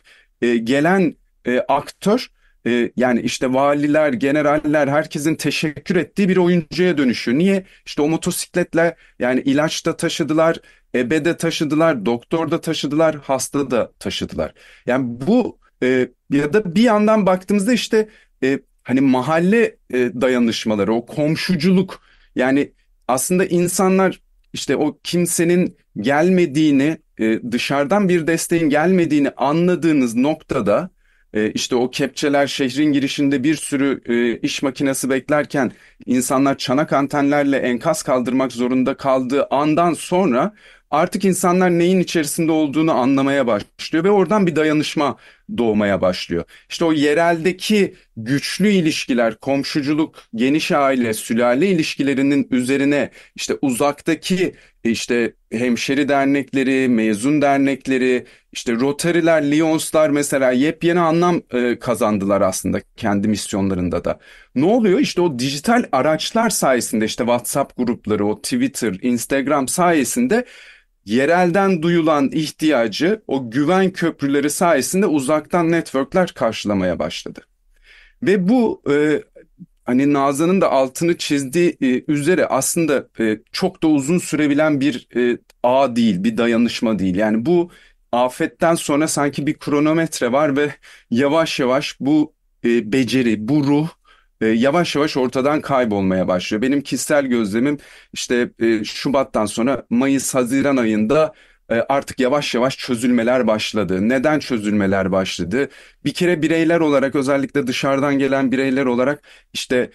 e, gelen e, aktör e, yani işte valiler, generaller, herkesin teşekkür ettiği bir oyuncuya dönüşüyor. Niye? İşte o motosikletle yani ilaç da taşıdılar, ebe de taşıdılar, doktor da taşıdılar, hasta da taşıdılar. Yani bu Ee, ya da bir yandan baktığımızda işte e, hani mahalle e, dayanışmaları, o komşuculuk, yani aslında insanlar işte o kimsenin gelmediğini, e, dışarıdan bir desteğin gelmediğini anladığınız noktada e, işte o kepçeler şehrin girişinde bir sürü e, iş makinesi beklerken insanlar çanak antenlerle enkaz kaldırmak zorunda kaldığı andan sonra artık insanlar neyin içerisinde olduğunu anlamaya başlıyor ve oradan bir dayanışma doğmaya başlıyor. İşte o yereldeki güçlü ilişkiler, komşuculuk, geniş aile, sülale ilişkilerinin üzerine işte uzaktaki işte hemşeri dernekleri, mezun dernekleri, işte Rotary'ler, Lions'lar mesela yepyeni anlam kazandılar aslında kendi misyonlarında da. Ne oluyor? İşte o dijital araçlar sayesinde, işte WhatsApp grupları, o Twitter, Instagram sayesinde yerelden duyulan ihtiyacı o güven köprüleri sayesinde uzaktan networkler karşılamaya başladı. Ve bu e, hani Nazan'ın da altını çizdiği e, üzere aslında e, çok da uzun sürebilen bir e, ağ değil, bir dayanışma değil. Yani bu afetten sonra sanki bir kronometre var ve yavaş yavaş bu e, beceri, bu ruh e, yavaş yavaş ortadan kaybolmaya başlıyor. Benim kişisel gözlemim işte e, Şubat'tan sonra Mayıs-Haziran ayında e, artık yavaş yavaş çözülmeler başladı. Neden çözülmeler başladı? Bir kere bireyler olarak, özellikle dışarıdan gelen bireyler olarak, işte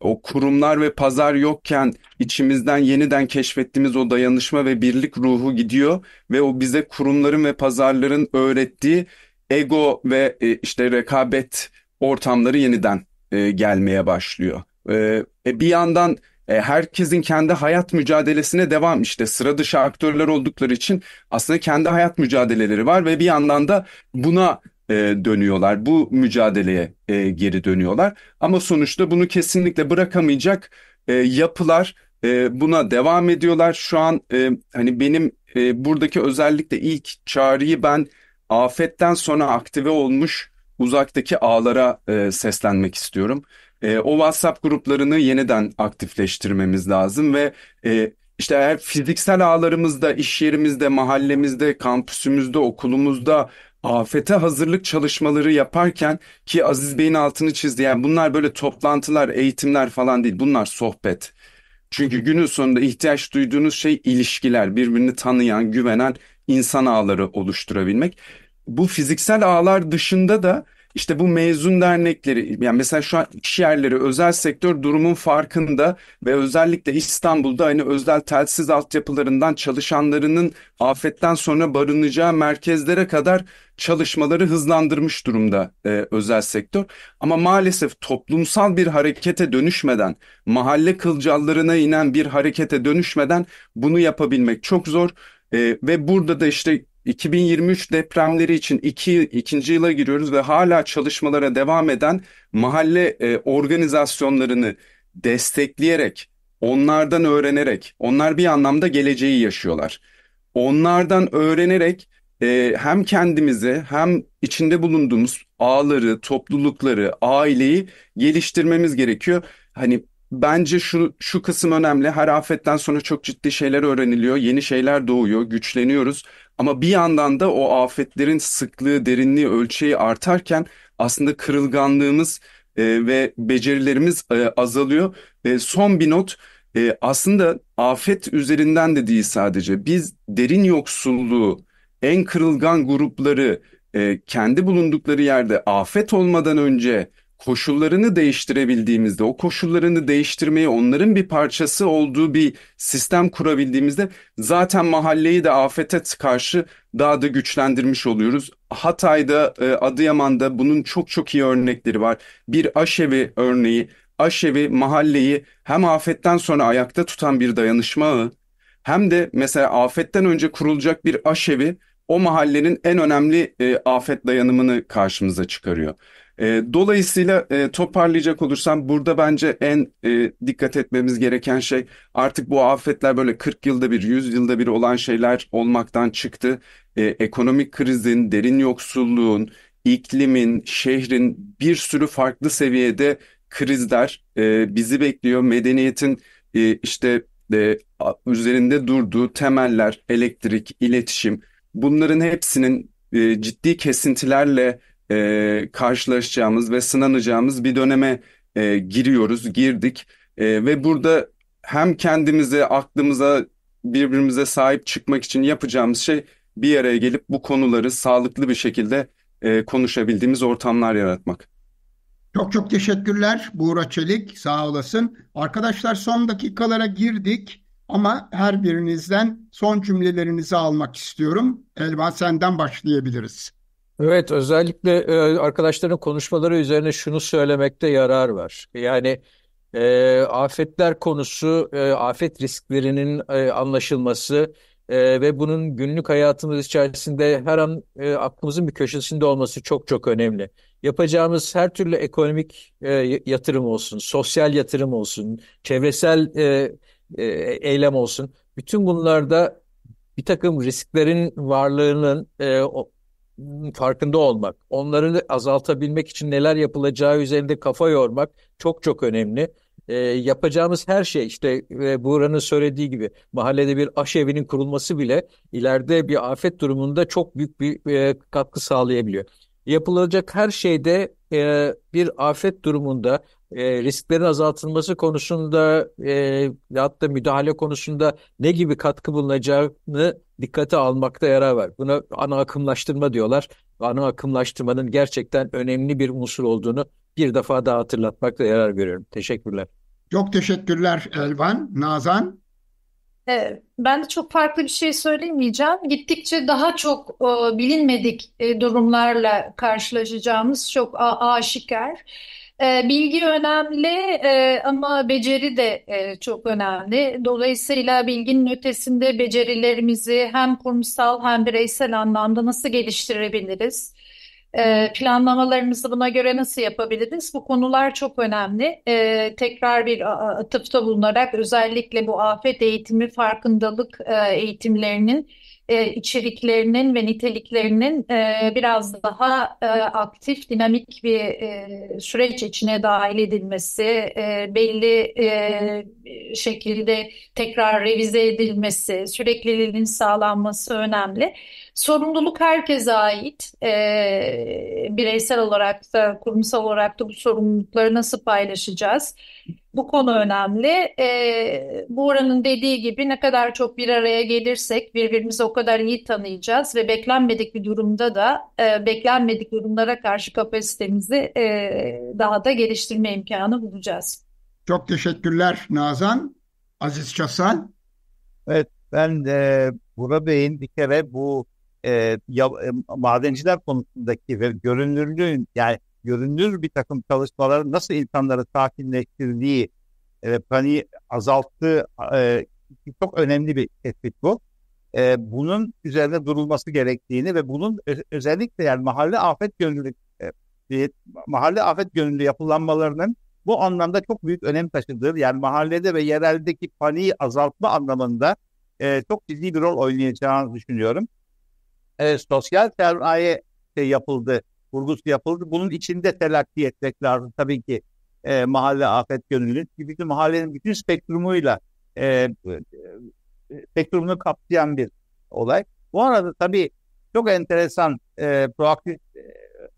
o kurumlar ve pazar yokken içimizden yeniden keşfettiğimiz o dayanışma ve birlik ruhu gidiyor ve o bize kurumların ve pazarların öğrettiği ego ve e, işte rekabet ortamları yeniden E, gelmeye başlıyor. E, bir yandan e, herkesin kendi hayat mücadelesine devam, işte sıra dışı aktörler oldukları için aslında kendi hayat mücadeleleri var ve bir yandan da buna e, dönüyorlar. Bu mücadeleye e, geri dönüyorlar. Ama sonuçta bunu kesinlikle bırakamayacak e, yapılar e, buna devam ediyorlar. Şu an e, hani benim e, buradaki özellikle ilk çağrıyı ben afetten sonra aktive olmuş uzaktaki ağlara e, seslenmek istiyorum. E, o WhatsApp gruplarını yeniden aktifleştirmemiz lazım ve e, işte eğer fiziksel ağlarımızda, iş yerimizde, mahallemizde, kampüsümüzde, okulumuzda afete hazırlık çalışmaları yaparken, ki Aziz Bey'in altını çizdi, yani bunlar böyle toplantılar, eğitimler falan değil, bunlar sohbet. Çünkü günün sonunda ihtiyaç duyduğunuz şey ilişkiler, birbirini tanıyan, güvenen insan ağları oluşturabilmek. Bu fiziksel ağlar dışında da İşte bu mezun dernekleri, yani mesela şu an iş yerleri, özel sektör durumun farkında ve özellikle İstanbul'da hani özel telsiz altyapılarından çalışanlarının afetten sonra barınacağı merkezlere kadar çalışmaları hızlandırmış durumda e, özel sektör. Ama maalesef toplumsal bir harekete dönüşmeden, mahalle kılcallarına inen bir harekete dönüşmeden bunu yapabilmek çok zor. E, ve burada da işte iki bin yirmi üç depremleri için iki, ikinci yıla giriyoruz ve hala çalışmalara devam eden mahalle e, organizasyonlarını destekleyerek, onlardan öğrenerek, onlar bir anlamda geleceği yaşıyorlar. Onlardan öğrenerek e, hem kendimizi hem içinde bulunduğumuz ağları, toplulukları, aileyi geliştirmemiz gerekiyor. Hani bence şu, şu kısım önemli. Her afetten sonra çok ciddi şeyler öğreniliyor, yeni şeyler doğuyor, güçleniyoruz. Ama bir yandan da o afetlerin sıklığı, derinliği, ölçeği artarken aslında kırılganlığımız e, ve becerilerimiz e, azalıyor. E, son bir not, e, aslında afet üzerinden de değil sadece. Biz derin yoksulluğu, en kırılgan grupları e, kendi bulundukları yerde afet olmadan önce koşullarını değiştirebildiğimizde, o koşullarını değiştirmeye onların bir parçası olduğu bir sistem kurabildiğimizde zaten mahalleyi de afete karşı daha da güçlendirmiş oluyoruz. Hatay'da, Adıyaman'da bunun çok çok iyi örnekleri var. Bir aşevi örneği, aşevi mahalleyi hem afetten sonra ayakta tutan bir dayanışma ağı, hem de mesela afetten önce kurulacak bir aşevi o mahallenin en önemli e, afet dayanımını karşımıza çıkarıyor. Dolayısıyla toparlayacak olursam burada bence en dikkat etmemiz gereken şey artık bu afetler böyle kırk yılda bir, yüz yılda bir olan şeyler olmaktan çıktı. Ekonomik krizin, derin yoksulluğun, iklimin, şehrin bir sürü farklı seviyede krizler bizi bekliyor. Medeniyetin işte üzerinde durduğu temeller, elektrik, iletişim, bunların hepsinin ciddi kesintilerle E, karşılaşacağımız ve sınanacağımız bir döneme e, giriyoruz, girdik e, ve burada hem kendimize, aklımıza, birbirimize sahip çıkmak için yapacağımız şey bir araya gelip bu konuları sağlıklı bir şekilde e, konuşabildiğimiz ortamlar yaratmak. Çok çok teşekkürler Buğra Çelik, sağ olasın. Arkadaşlar son dakikalara girdik ama her birinizden son cümlelerinizi almak istiyorum. Elvan, senden başlayabiliriz. Evet, özellikle e, arkadaşların konuşmaları üzerine şunu söylemekte yarar var. Yani e, afetler konusu, e, afet risklerinin e, anlaşılması e, ve bunun günlük hayatımız içerisinde her an e, aklımızın bir köşesinde olması çok çok önemli. Yapacağımız her türlü ekonomik e, yatırım olsun, sosyal yatırım olsun, çevresel e, e, eylem olsun. Bütün bunlarda bir takım risklerin varlığının e, o, farkında olmak, onları azaltabilmek için neler yapılacağı üzerinde kafa yormak çok çok önemli. E, yapacağımız her şey işte e, Buğra'nın söylediği gibi mahallede bir aşevinin kurulması bile ileride bir afet durumunda çok büyük bir e, katkı sağlayabiliyor. Yapılacak her şeyde e, bir afet durumunda e, risklerin azaltılması konusunda e, hatta müdahale konusunda ne gibi katkı bulunacağını dikkate almakta yarar var. Buna ana akımlaştırma diyorlar. Ana akımlaştırmanın gerçekten önemli bir unsur olduğunu bir defa daha hatırlatmakta yarar görüyorum. Teşekkürler. Çok teşekkürler Elvan. Nazan? Evet, ben de çok farklı bir şey söylemeyeceğim. Gittikçe daha çok e, bilinmedik e, durumlarla karşılaşacağımız çok a- aşikar. E, bilgi önemli e, ama beceri de e, çok önemli. Dolayısıyla bilginin ötesinde becerilerimizi hem kurumsal hem bireysel anlamda nasıl geliştirebiliriz? E, planlamalarımızı buna göre nasıl yapabiliriz? Bu konular çok önemli. E, tekrar bir atıfta bulunarak özellikle bu afet eğitimi, farkındalık e, eğitimlerinin e, içeriklerinin ve niteliklerinin e, biraz daha e, aktif, dinamik bir e, süreç içine dahil edilmesi, e, belli e, şekilde tekrar revize edilmesi, sürekliliğin sağlanması önemli. Sorumluluk herkese ait. E, bireysel olarak da, kurumsal olarak da bu sorumlulukları nasıl paylaşacağız? Bu konu önemli. E, Buğra'nın dediği gibi ne kadar çok bir araya gelirsek birbirimizi o kadar iyi tanıyacağız ve beklenmedik bir durumda da e, beklenmedik durumlara karşı kapasitemizi e, daha da geliştirme imkanı bulacağız. Çok teşekkürler Nazan. Aziz Şasa. Evet, ben e, Buğra Bey'in bir kere bu e, ya, e, madenciler konusundaki ve görünürlüğün, yani görünür bir takım çalışmaların nasıl insanları sakinleştirdiği ve paniği azalttığı e, çok önemli bir tespit bu. E, bunun üzerinde durulması gerektiğini ve bunun ö- özellikle yani mahalle afet gönüllü e, mahalle afet gönüllü yapılanmalarının bu anlamda çok büyük önem taşıdığı, yani mahallede ve yereldeki paniği azaltma anlamında e, çok ciddi bir rol oynayacağını düşünüyorum. E, sosyal sermaye şey yapıldı, vurgusu yapıldı. Bunun içinde telakki etmek lazım. Tabii ki e, mahalle afet gönüllü gibi mahallenin bütün spektrumuyla e, e, spektrumunu kapsayan bir olay. Bu arada tabii çok enteresan e, proaktif e,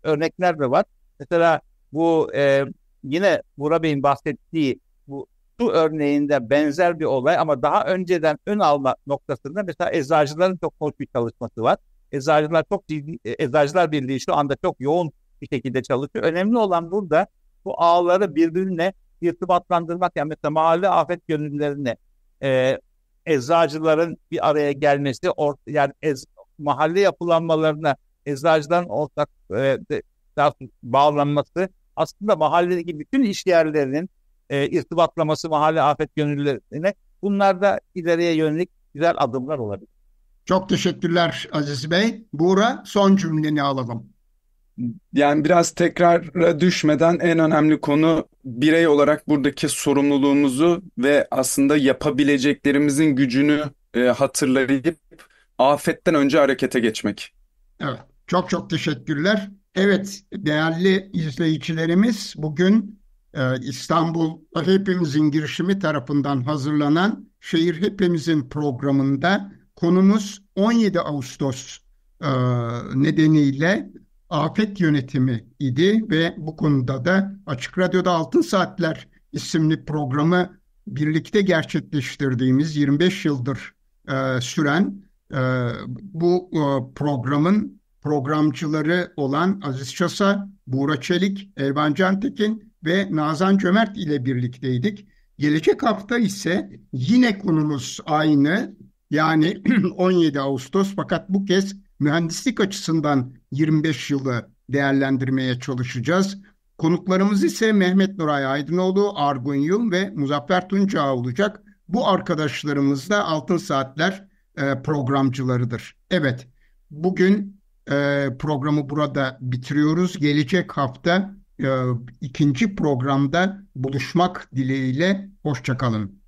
örnekler de var. Mesela bu e, yine Buğra Bey'in bahsettiği bu su örneğinde benzer bir olay ama daha önceden ön alma noktasında mesela eczacıların çok hoş bir çalışması var. Eczacılar çok ciddi, Eczacılar Birliği şu anda çok yoğun bir şekilde çalışıyor. Önemli olan burada bu ağları birbirine irtibatlandırmak. Yani mesela mahalle afet gönüllülerine e, eczacıların bir araya gelmesi, or, yani ez, mahalle yapılanmalarına eczacıların ortak e, bağlanması, aslında mahalledeki bütün iş yerlerinin e, irtibatlaması mahalle afet gönüllülerine, bunlar da ileriye yönelik güzel adımlar olabilir. Çok teşekkürler Aziz Bey. Buğra, son cümleni alalım. Yani biraz tekrara düşmeden en önemli konu birey olarak buradaki sorumluluğumuzu ve aslında yapabileceklerimizin gücünü e, hatırlayıp afetten önce harekete geçmek. Evet, çok çok teşekkürler. Evet, değerli izleyicilerimiz, bugün e, İstanbul Hepimizin Girişimi tarafından hazırlanan Şehir Hepimizin programında konumuz on yedi Ağustos e, nedeniyle afet yönetimi idi ve bu konuda da Açık Radyo'da Altın Saatler isimli programı birlikte gerçekleştirdiğimiz yirmi beş yıldır e, süren e, bu e, programın programcıları olan Aziz Şasa, Buğra Çelik, Elvan Cantekin ve Nazan Cömert ile birlikteydik. Gelecek hafta ise yine konumuz aynı, yani on yedi Ağustos, fakat bu kez mühendislik açısından yirmi beş yılı değerlendirmeye çalışacağız. Konuklarımız ise Mehmet Nuray Aydınoğlu, Argun Yılmaz ve Muzaffer Tuncaoğlu olacak. Bu arkadaşlarımız da Altın Saatler programcılarıdır. Evet, bugün programı burada bitiriyoruz. Gelecek hafta e, ikinci programda buluşmak dileğiyle. Hoşça kalın.